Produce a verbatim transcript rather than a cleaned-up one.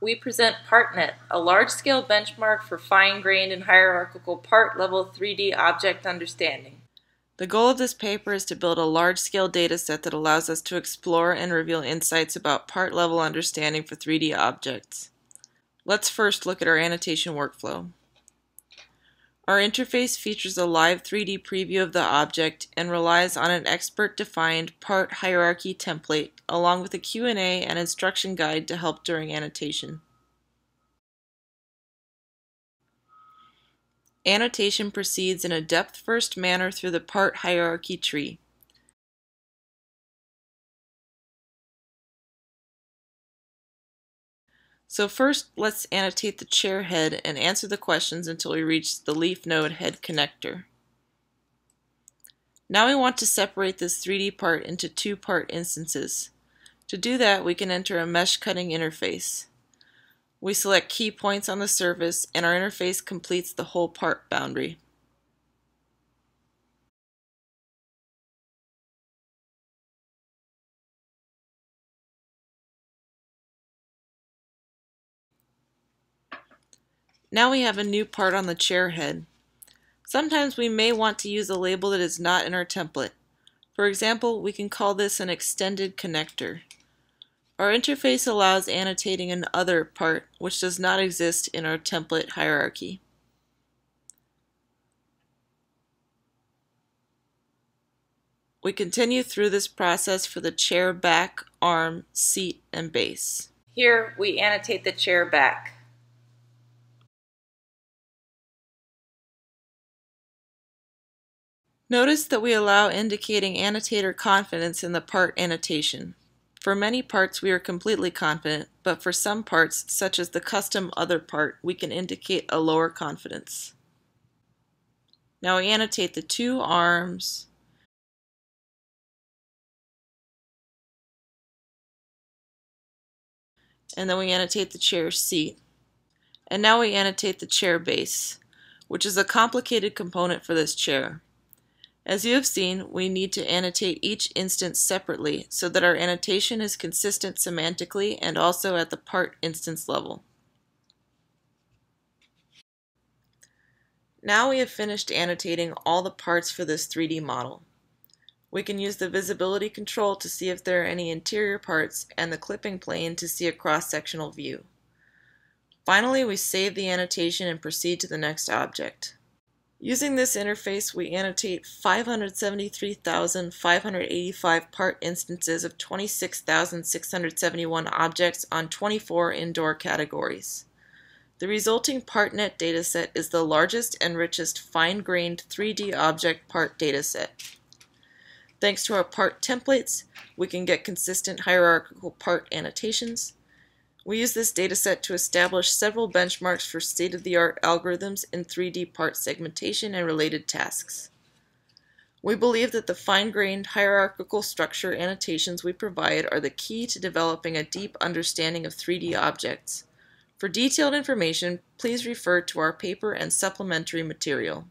we present PartNet, a large-scale benchmark for fine-grained and hierarchical part-level three D object understanding. The goal of this paper is to build a large-scale dataset that allows us to explore and reveal insights about part-level understanding for three D objects. Let's first look at our annotation workflow. Our interface features a live three D preview of the object and relies on an expert-defined part hierarchy template along with a Q and A and instruction guide to help during annotation. Annotation proceeds in a depth-first manner through the part hierarchy tree. So first, let's annotate the chair head and answer the questions until we reach the leaf node head connector. Now we want to separate this three D part into two part instances. To do that, we can enter a mesh cutting interface. We select key points on the surface, and our interface completes the whole part boundary. Now we have a new part on the chair head. Sometimes we may want to use a label that is not in our template. For example, we can call this an extended connector. Our interface allows annotating an other part, which does not exist in our template hierarchy. We continue through this process for the chair back, arm, seat, and base. Here we annotate the chair back. Notice that we allow indicating annotator confidence in the part annotation. For many parts we are completely confident, but for some parts, such as the custom other part, we can indicate a lower confidence. Now we annotate the two arms and then we annotate the chair seat. And now we annotate the chair base, which is a complicated component for this chair. As you have seen, we need to annotate each instance separately so that our annotation is consistent semantically and also at the part instance level. Now we have finished annotating all the parts for this three D model. We can use the visibility control to see if there are any interior parts and the clipping plane to see a cross-sectional view. Finally, we save the annotation and proceed to the next object. Using this interface, we annotate five hundred seventy-three thousand five hundred eighty-five part instances of twenty-six thousand six hundred seventy-one objects on twenty-four indoor categories. The resulting PartNet dataset is the largest and richest fine-grained three D object part dataset. Thanks to our part templates, we can get consistent hierarchical part annotations. We use this dataset to establish several benchmarks for state-of-the-art algorithms in three D part segmentation and related tasks. We believe that the fine-grained hierarchical structure annotations we provide are the key to developing a deep understanding of three D objects. For detailed information, please refer to our paper and supplementary material.